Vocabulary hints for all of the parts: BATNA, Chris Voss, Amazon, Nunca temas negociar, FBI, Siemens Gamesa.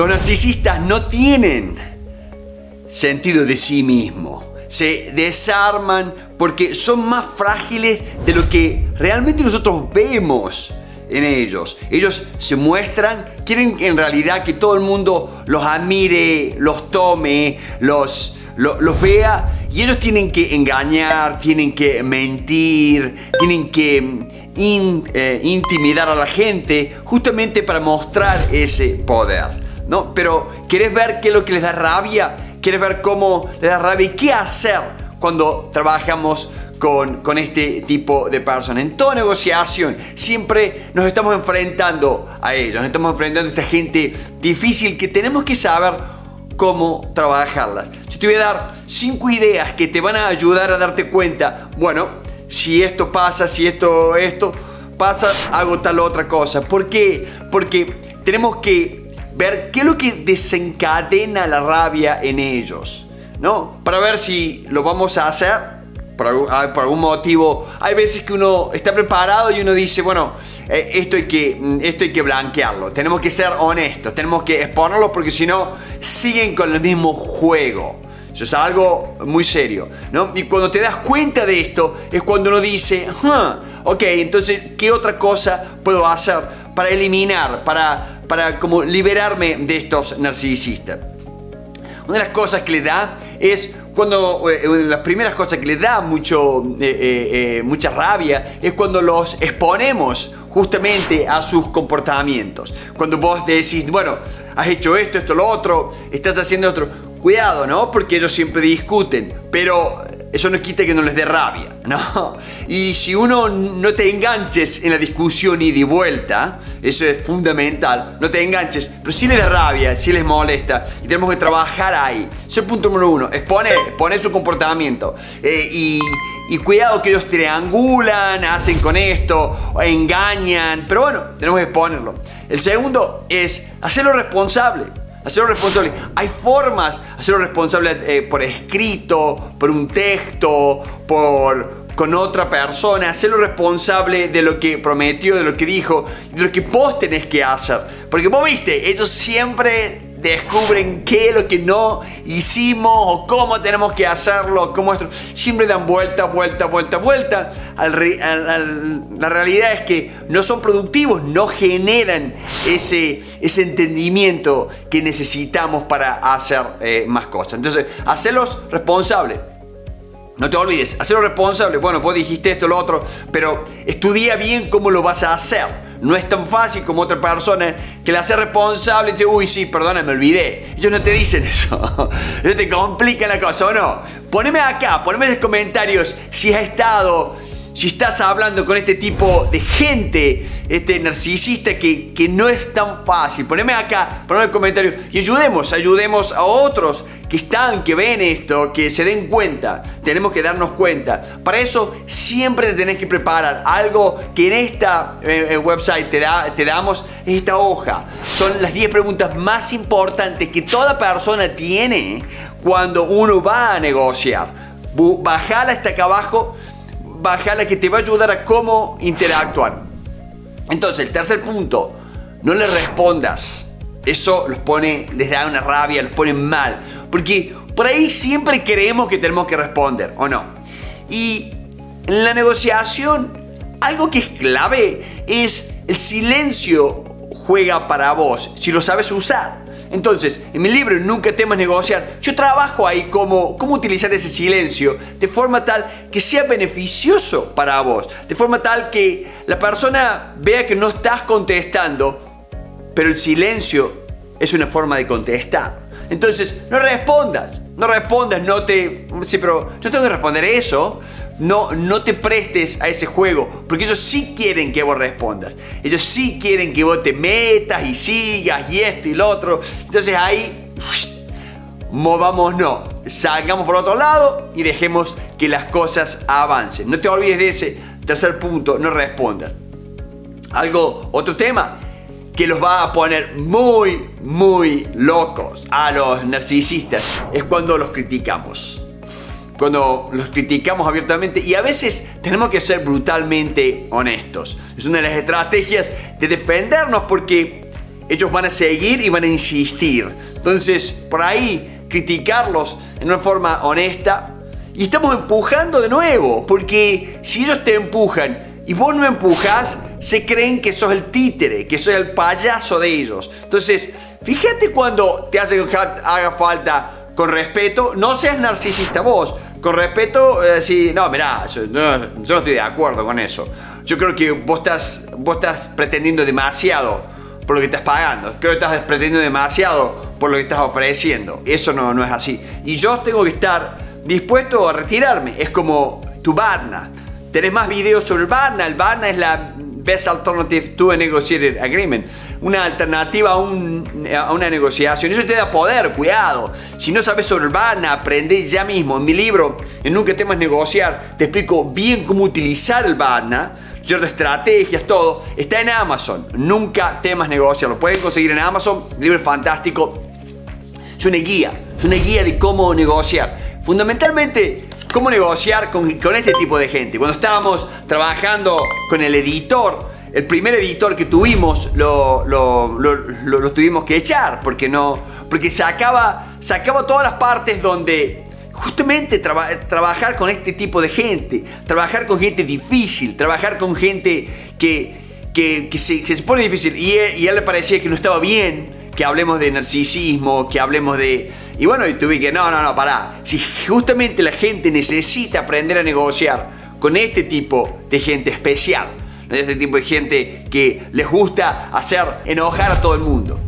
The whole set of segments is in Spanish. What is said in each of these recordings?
Los narcisistas no tienen sentido de sí mismos. Se desarman porque son más frágiles de lo que realmente nosotros vemos en ellos. Ellos se muestran, quieren en realidad que todo el mundo los admire, los tome, los vea. Y ellos tienen que engañar, tienen que mentir, tienen que intimidar a la gente justamente para mostrar ese poder, ¿no? Pero ¿querés ver qué es lo que les da rabia? ¿Querés ver cómo les da rabia y qué hacer cuando trabajamos con este tipo de personas? En toda negociación siempre nos estamos enfrentando a ellos, nos estamos enfrentando a esta gente difícil que tenemos que saber cómo trabajarlas. Yo te voy a dar 5 ideas que te van a ayudar a darte cuenta, bueno, si esto pasa, si esto pasa, hago tal otra cosa. ¿Por qué? Porque tenemos que ver qué es lo que desencadena la rabia en ellos, ¿no? Para ver si lo vamos a hacer por algún motivo. Hay veces que uno está preparado y uno dice, bueno, esto hay que blanquearlo, tenemos que ser honestos, tenemos que exponerlo porque si no, siguen con el mismo juego. Eso es algo muy serio, ¿no? Y cuando te das cuenta de esto, es cuando uno dice, ok, entonces, ¿qué otra cosa puedo hacer para eliminar, para como liberarme de estos narcisistas? Una de las cosas que le da es, las primeras cosas que les da mucha rabia es cuando los exponemos justamente a sus comportamientos. Cuando vos decís, bueno, has hecho esto, esto, lo otro, estás haciendo otro. Cuidado, ¿no? Porque ellos siempre discuten, pero eso no quita que no les dé rabia, ¿no? Y si uno no te enganches en la discusión ida y vuelta, eso es fundamental, no te enganches, pero sí les da rabia, sí les molesta y tenemos que trabajar ahí. Eso es el punto número 1, exponer su comportamiento. Y cuidado que ellos triangulan, hacen con esto, engañan, pero bueno, tenemos que exponerlo. El segundo es hacerlo responsable. Hacerlo responsable. Hay formas de hacerlo responsable por escrito, por un texto, con otra persona. Hacerlo responsable de lo que prometió, de lo que dijo, de lo que vos tenés que hacer. Porque vos viste, ellos siempre descubren qué es lo que no hicimos o cómo tenemos que hacerlo, cómo esto. Siempre dan vuelta. La realidad es que no son productivos, no generan ese entendimiento que necesitamos para hacer más cosas. Entonces, hacerlos responsables. No te olvides, hacerlo responsable. Bueno, vos dijiste esto, lo otro, pero estudia bien cómo lo vas a hacer. No es tan fácil como otra persona que la hace responsable y dice, uy, sí, perdona, me olvidé. Ellos no te dicen eso. Ellos te complican la cosa, ¿o no? Poneme acá, poneme en los comentarios si has estado, si estás hablando con este tipo de gente, este narcisista que no es tan fácil. Poneme acá, poneme en los comentarios y ayudemos a otros que ven esto, que se den cuenta. Tenemos que darnos cuenta. Para eso siempre te tenés que preparar. Algo que en esta website te damos es esta hoja. Son las 10 preguntas más importantes que toda persona tiene cuando uno va a negociar. Bajala hasta acá abajo, bajala que te va a ayudar a cómo interactuar. Entonces, el tercer punto, no le respondas. Eso les da una rabia, los pone mal. Porque por ahí siempre creemos que tenemos que responder, ¿o no? Y en la negociación, algo que es clave es el silencio juega para vos, si lo sabes usar. Entonces, en mi libro, Nunca temas negociar, yo trabajo ahí cómo utilizar ese silencio de forma tal que sea beneficioso para vos. De forma tal que la persona vea que no estás contestando, pero el silencio es una forma de contestar. Entonces, no respondas, no te... Sí, pero yo tengo que responder eso. No te prestes a ese juego, porque ellos sí quieren que vos respondas. Ellos sí quieren que vos te metas y sigas y esto y lo otro. Entonces ahí, movámonos, salgamos por otro lado y dejemos que las cosas avancen. No te olvides de ese tercer punto, no respondas. Otro tema que los va a poner muy locos a los narcisistas es cuando los criticamos. Cuando los criticamos abiertamente y a veces tenemos que ser brutalmente honestos. Es una de las estrategias de defendernos porque ellos van a seguir y van a insistir. Entonces, por ahí, criticarlos en una forma honesta. Y estamos empujando de nuevo, porque si ellos te empujan y vos no empujás, se creen que sos el títere, que sos el payaso de ellos. Entonces, fíjate cuando te hace que haga falta con respeto, no seas narcisista vos. Con respeto, decir, no, mirá, yo no estoy de acuerdo con eso. Yo creo que vos estás pretendiendo demasiado por lo que estás pagando. Creo que estás pretendiendo demasiado por lo que estás ofreciendo. Eso no es así. Y yo tengo que estar dispuesto a retirarme. Es como tu BATNA. Tenés más videos sobre el BATNA. El BATNA es la Best Alternative to a Negotiated Agreement. Una alternativa a una negociación. Eso te da poder, cuidado. Si no sabes sobre el BATNA, aprende ya mismo. En mi libro, en Nunca temas negociar, te explico bien cómo utilizar el BATNA. Yo de estrategias, todo. Está en Amazon. Nunca temas negociar. Lo pueden conseguir en Amazon. El libro es fantástico. Es una guía. Es una guía de cómo negociar. Fundamentalmente, cómo negociar con este tipo de gente. Cuando estábamos trabajando con el editor, el primer editor que tuvimos lo tuvimos que echar porque sacaba todas las partes donde justamente trabajar con este tipo de gente, trabajar con gente difícil, trabajar con gente que se pone difícil y a él le parecía que no estaba bien, que hablemos de narcisismo, que hablemos de... Y bueno, y tuve que, no, pará. Si justamente la gente necesita aprender a negociar con este tipo de gente especial, no este tipo de gente que les gusta hacer enojar a todo el mundo.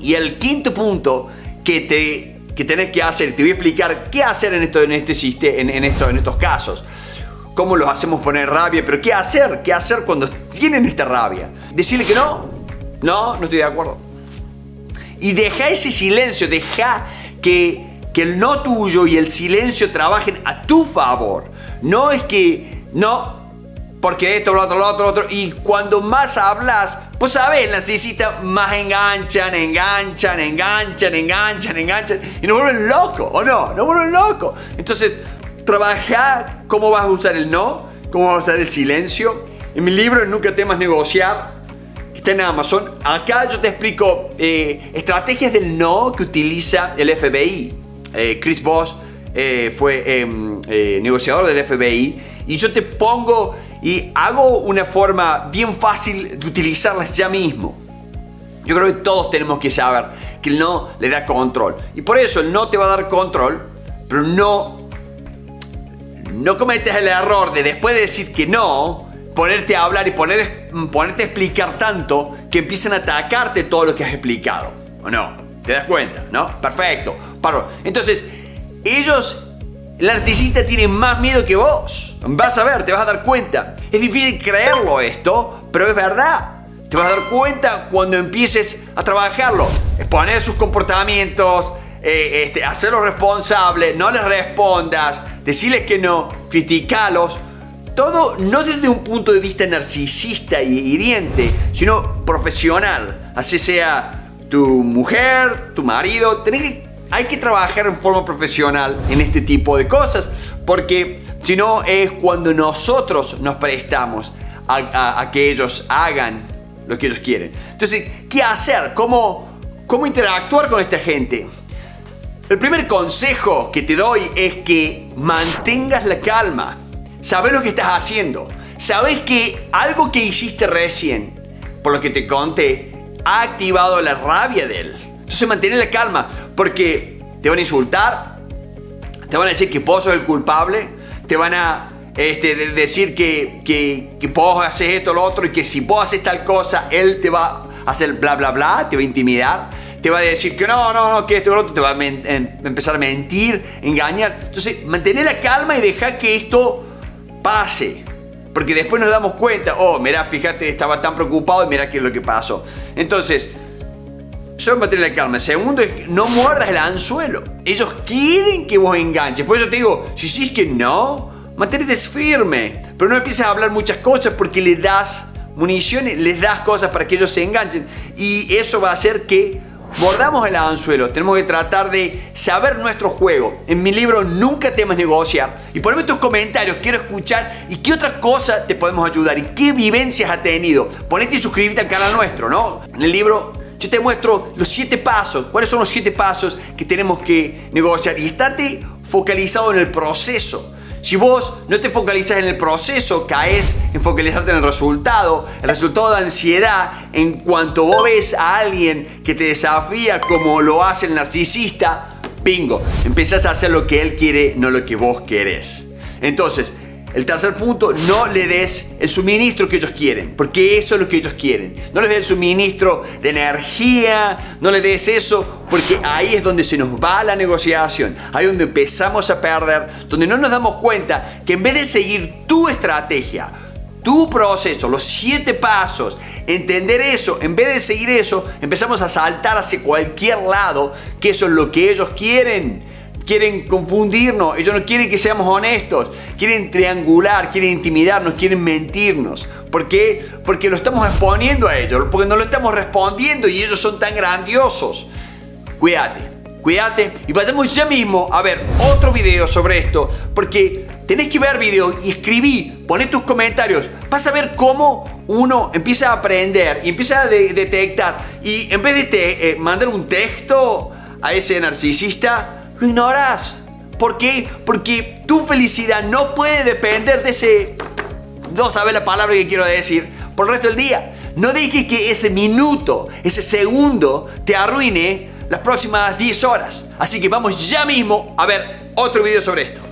Y el quinto punto que tenés que hacer, te voy a explicar qué hacer en estos casos. Cómo los hacemos poner rabia, pero qué hacer cuando tienen esta rabia. Decirle que no estoy de acuerdo. Y deja ese silencio, deja que el no tuyo y el silencio trabajen a tu favor. No es que no, porque esto, lo otro. Y cuando más hablas, vos sabés, narcisistas más enganchan. Y nos vuelven locos, ¿o no? Nos vuelven locos. Entonces, trabaja cómo vas a usar el no, cómo vas a usar el silencio. En mi libro, Nunca temas negociar, está en Amazon. Acá yo te explico estrategias del no que utiliza el FBI. Chris Voss fue negociador del FBI. Y yo te pongo y hago una forma bien fácil de utilizarlas ya mismo. Yo creo que todos tenemos que saber que el no le da control. Y por eso el no te va a dar control, pero no cometas el error de después de decir que no, ponerte a hablar y ponerte a explicar tanto que empiezan a atacarte todo lo que has explicado. ¿O no? ¿Te das cuenta? ¿No? Perfecto. Entonces, ellos, el narcisista tiene más miedo que vos. Vas a ver, te vas a dar cuenta. Es difícil creerlo esto, pero es verdad. Te vas a dar cuenta cuando empieces a trabajarlo. Exponer sus comportamientos, hacerlos responsables, no les respondas, decirles que no, criticarlos. Todo no desde un punto de vista narcisista y hiriente, sino profesional. Así sea tu mujer, tu marido. Hay que trabajar en forma profesional en este tipo de cosas, porque si no es cuando nosotros nos prestamos a que ellos hagan lo que ellos quieren. Entonces, ¿qué hacer? ¿Cómo interactuar con esta gente? El primer consejo que te doy es que mantengas la calma. Sabés lo que estás haciendo. Sabés que algo que hiciste recién, por lo que te conté, ha activado la rabia de él. Entonces mantén la calma, porque te van a insultar, te van a decir que vos sos el culpable, te van a decir que vos haces esto, lo otro, y que si vos haces tal cosa, él te va a hacer bla, bla, bla, te va a intimidar, te va a decir que no, que esto, lo otro, te va a empezar a mentir, engañar. Entonces mantén la calma y deja que esto pase, porque después nos damos cuenta, oh, mirá, fíjate, estaba tan preocupado y mirá qué es lo que pasó. Entonces, solo mantener la calma. Segundo, no muerdas el anzuelo. Ellos quieren que vos enganches. Por eso te digo, si sí es que no, mantente firme, pero no empieces a hablar muchas cosas, porque les das municiones, les das cosas para que ellos se enganchen, y eso va a hacer que mordamos el anzuelo. Tenemos que tratar de saber nuestro juego. En mi libro Nunca temas negociar. Y ponme tus comentarios, quiero escuchar y qué otra cosa te podemos ayudar y qué vivencias has tenido. Ponete y suscríbete al canal nuestro, ¿no? En el libro yo te muestro los 7 pasos. ¿Cuáles son los 7 pasos que tenemos que negociar? Y estate focalizado en el proceso. Si vos no te focalizas en el proceso, caes en focalizarte en el resultado. El resultado de ansiedad en cuanto vos ves a alguien que te desafía como lo hace el narcisista, bingo, empezás a hacer lo que él quiere, no lo que vos querés. Entonces, el tercer punto, no le des el suministro que ellos quieren, porque eso es lo que ellos quieren. No les des el suministro de energía, no les des eso, porque ahí es donde se nos va la negociación, ahí es donde empezamos a perder, donde no nos damos cuenta que en vez de seguir tu estrategia, tu proceso, los 7 pasos, entender eso, en vez de seguir eso, empezamos a saltar hacia cualquier lado, que eso es lo que ellos quieren. Quieren confundirnos, ellos no quieren que seamos honestos, quieren triangular, quieren intimidarnos, quieren mentirnos. ¿Por qué? Porque lo estamos exponiendo a ellos, porque no lo estamos respondiendo y ellos son tan grandiosos. Cuídate, cuídate y vayamos ya mismo a ver otro video sobre esto, porque tenés que ver videos y escribí, poné tus comentarios, vas a ver cómo uno empieza a aprender y empieza a detectar y en vez de mandar un texto a ese narcisista, lo ignorás. ¿Por qué? Porque tu felicidad no puede depender de ese... No sabes la palabra que quiero decir. Por el resto del día. No dejes que ese minuto, ese segundo, te arruine las próximas 10 horas. Así que vamos ya mismo a ver otro video sobre esto.